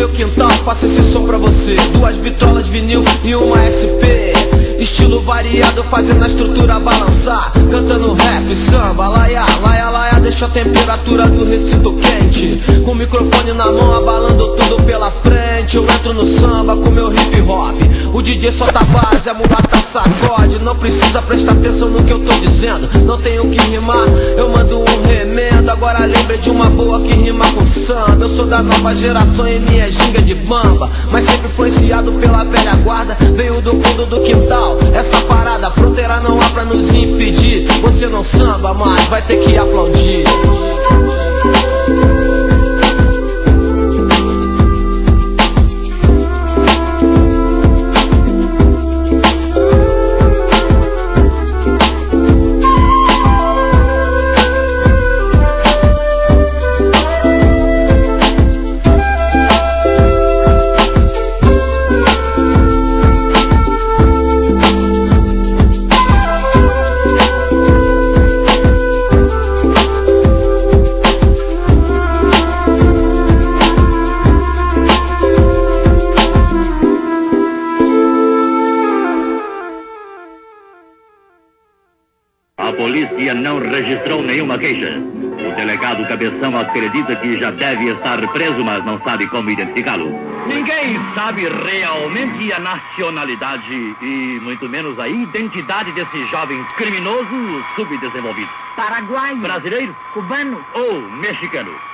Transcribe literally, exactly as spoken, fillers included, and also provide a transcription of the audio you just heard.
meu quintal, faço esse som pra você. Duas vitrolas, vinil e uma S P. Estilo variado, fazendo a estrutura balançar, cantando rap, samba, laia, laia, laia. Deixo a temperatura do recinto quente, com o microfone na mão, abalando tudo pela frente. Eu entro no samba com meu hip hop, o D J solta a base, a mulata sacode. Não precisa prestar atenção no que eu tô dizendo, não tenho que rimar, eu mando um remendo. Agora lembra de uma boa que rima com samba. Eu sou da nova geração e minha ginga de bamba, mas sempre influenciado pela velha guarda. Veio do fundo do quintal, essa parada, a fronteira não há pra nos impedir. Você não samba, mas vai ter que aplaudir. Queixa. O delegado Cabeção acredita que já deve estar preso, mas não sabe como identificá-lo. Ninguém sabe realmente a nacionalidade e muito menos a identidade desse jovem criminoso subdesenvolvido. Paraguaio. Brasileiro. Cubano. Ou mexicano.